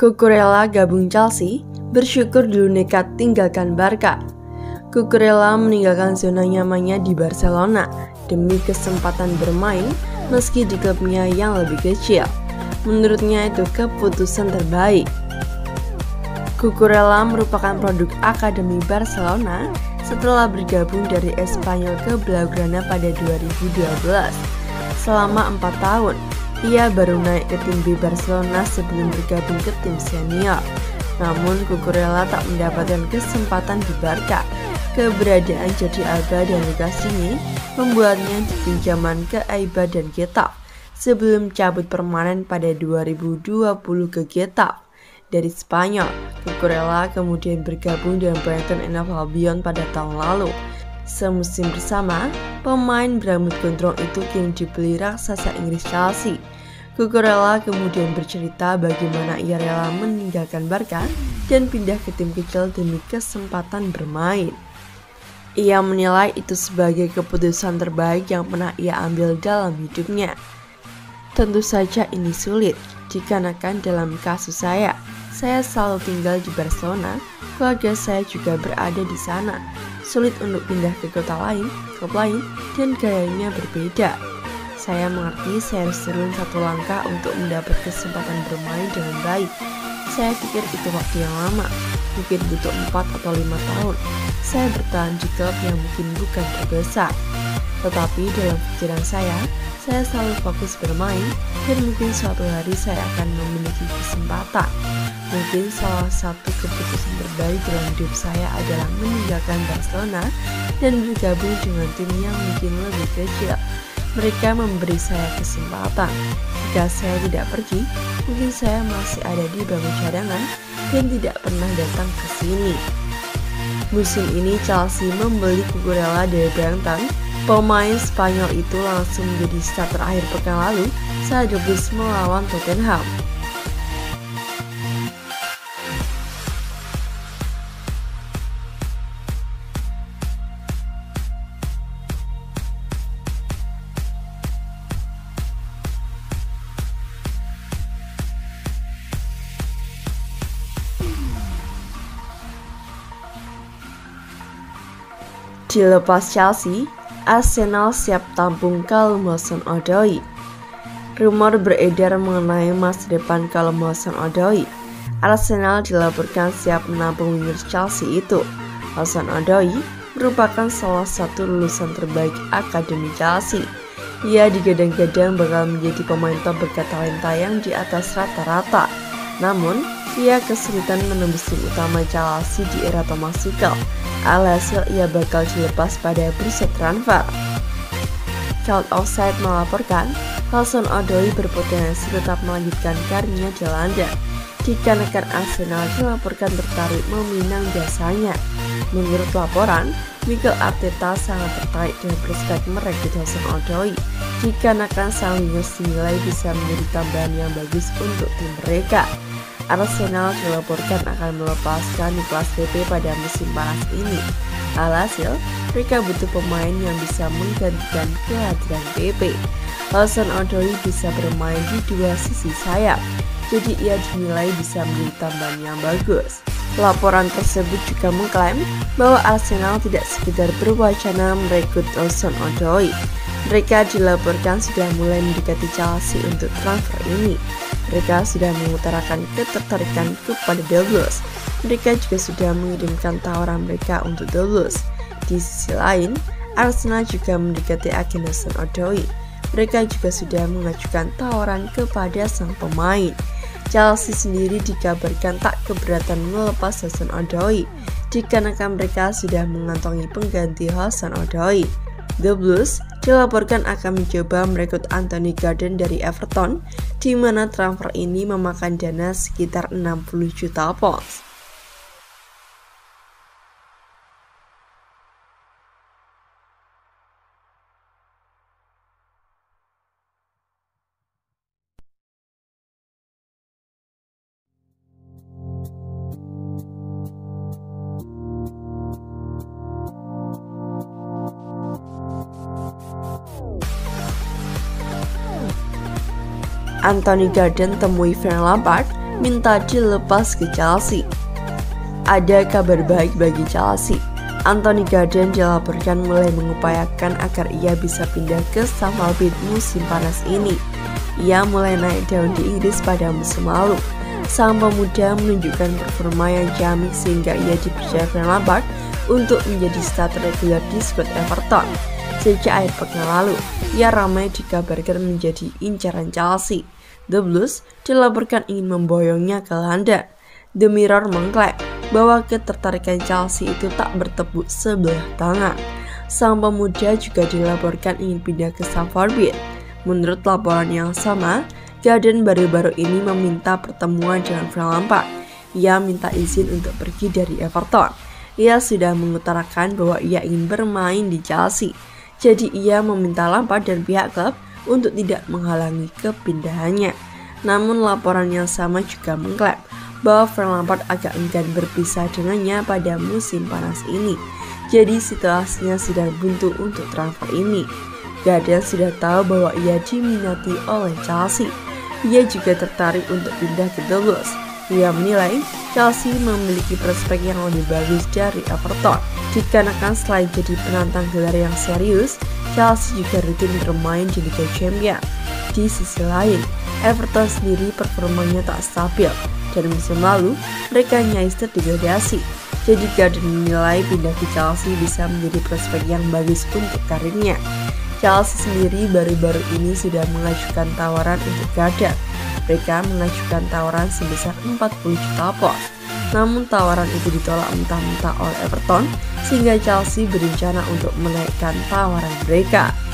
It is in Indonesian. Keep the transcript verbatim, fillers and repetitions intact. Cucurella gabung Chelsea, bersyukur dulu nekat tinggalkan Barca. Cucurella meninggalkan zona nyamannya di Barcelona demi kesempatan bermain meski di klubnya yang lebih kecil. Menurutnya itu keputusan terbaik. Cucurella merupakan produk Akademi Barcelona setelah bergabung dari Espanyol ke Blaugrana pada dua ribu dua belas. Selama empat tahun, ia baru naik ke tim B Barcelona sebelum bergabung ke tim senior. Namun Cucurella tak mendapatkan kesempatan di Barca. Keberadaan Jordi Alba dan Lucas ini membuatnya dipinjaman ke Eibar dan Getafe sebelum cabut permanen pada dua ribu dua puluh ke Getafe. Dari Spanyol, Cucurella kemudian bergabung dengan Brighton and Hove Albion pada tahun lalu. Semusim bersama, pemain berambut gondrong itu kini dibeli raksasa Inggris Chelsea. Cucurella kemudian bercerita bagaimana ia rela meninggalkan Barca dan pindah ke tim kecil demi kesempatan bermain. Ia menilai itu sebagai keputusan terbaik yang pernah ia ambil dalam hidupnya. Tentu saja ini sulit, dikarenakan dalam kasus saya, saya selalu tinggal di Barcelona, keluarga saya juga berada di sana. Sulit untuk pindah ke kota lain, klub lain, dan gayanya berbeda. Saya mengerti saya harus turun satu langkah untuk mendapat kesempatan bermain dengan baik. Saya pikir itu waktu yang lama, mungkin butuh empat atau lima tahun. Saya bertahan di klub yang mungkin bukan terbesar. Tetapi dalam pikiran saya, saya selalu fokus bermain dan mungkin suatu hari saya akan memiliki kesempatan. Mungkin salah satu keputusan terbaik dalam hidup saya adalah meninggalkan Barcelona dan bergabung dengan tim yang mungkin lebih kecil. Mereka memberi saya kesempatan. Jika saya tidak pergi, mungkin saya masih ada di bangku cadangan dan tidak pernah datang ke sini. Musim ini Chelsea membeli Cucurella dari Brighton. Pemain Spanyol itu langsung menjadi starter akhir pekan lalu saat The Blues melawan Tottenham. Dilepas Chelsea, Arsenal siap tampung Kalum Hudson-Odoi. Rumor beredar mengenai masa depan Kalum Hudson-Odoi. Arsenal dilaporkan siap menampung winger Chelsea itu. Hudson-Odoi merupakan salah satu lulusan terbaik Akademi Chelsea. Ia digadang-gadang bakal menjadi pemain top bertalenta yang di atas rata-rata. Namun, ia kesulitan menembus tim utama Chelsea di era Thomas Tuchel. Alhasil ia bakal dilepas pada bursa transfer. Child Offside melaporkan, Hudson-Odoi berpotensi tetap melanjutkan karirnya di London, dikarenakan Arsenal dilaporkan tertarik meminang jasanya. Menurut laporan, Mikel Arteta sangat tertarik dengan prospek merekrut Hudson-Odoi, dikarenakan sang winger dinilai bisa menjadi tambahan yang bagus untuk tim mereka. Arsenal dilaporkan akan melepaskan Nicolas Pepe pada musim panas ini. Alhasil, mereka butuh pemain yang bisa menggantikan kehadiran Pepe. Hudson-Odoi bisa bermain di dua sisi sayap, jadi ia dinilai bisa menjadi tambahan yang bagus. Laporan tersebut juga mengklaim bahwa Arsenal tidak sekedar berwacana merekrut Hudson-Odoi. Mereka dilaporkan sudah mulai mendekati Chelsea untuk transfer ini. Mereka sudah mengutarakan ketertarikan kepada The Blues. Mereka juga sudah mengirimkan tawaran mereka untuk The Blues. Di sisi lain, Arsenal juga mendekati agen Hudson-Odoi. Mereka juga sudah mengajukan tawaran kepada sang pemain. Chelsea sendiri dikabarkan tak keberatan melepas Hudson-Odoi, dikarenakan mereka sudah mengantongi pengganti Hudson-Odoi. The Blues dilaporkan akan mencoba merekrut Anthony Gordon dari Everton, di mana transfer ini memakan dana sekitar enam puluh juta pound. Anthony Gordon temui Frank Lampard minta dilepas ke Chelsea. Ada kabar baik bagi Chelsea. Anthony Gordon dilaporkan mulai mengupayakan agar ia bisa pindah ke Stamford Bridge musim panas ini. Ia mulai naik daun di Inggris pada musim lalu. Sang pemuda menunjukkan performa yang ciamik sehingga ia dipercaya Lampard untuk menjadi starter reguler di skuad Everton. Sejak akhir pekan lalu, ia ramai dikabarkan menjadi incaran Chelsea. The Blues dilaporkan ingin memboyongnya ke London. The Mirror mengklaim bahwa ketertarikan Chelsea itu tak bertepuk sebelah tangan. Sang pemuda juga dilaporkan ingin pindah ke Stamford Bridge. Menurut laporan yang sama, Gordon baru-baru ini meminta pertemuan dengan Frank Lampard. Ia minta izin untuk pergi dari Everton. Ia sudah mengutarakan bahwa ia ingin bermain di Chelsea. Jadi ia meminta Lampard dan pihak klub untuk tidak menghalangi kepindahannya. Namun laporan yang sama juga mengklaim bahwa Frank Lampard agak enggan berpisah dengannya pada musim panas ini. Jadi situasinya sedang buntu untuk transfer ini. Gordon sudah tahu bahwa ia diminati oleh Chelsea. Ia juga tertarik untuk pindah ke The Blues. Ia menilai Chelsea memiliki prospek yang lebih bagus dari Everton. Dikarenakan selain jadi penantang gelar yang serius, Chelsea juga rutin bermain di Liga Champion. Di sisi lain, Everton sendiri performanya tak stabil. Dan musim lalu, mereka nyaris terdegradasi. Jadi Gordon menilai pindah ke Chelsea bisa menjadi prospek yang bagus untuk karirnya. Chelsea sendiri baru-baru ini sudah mengajukan tawaran untuk Gordon. Mereka mengajukan tawaran sebesar empat puluh juta pound. Namun tawaran itu ditolak mentah-mentah oleh Everton, sehingga Chelsea berencana untuk menaikkan tawaran mereka.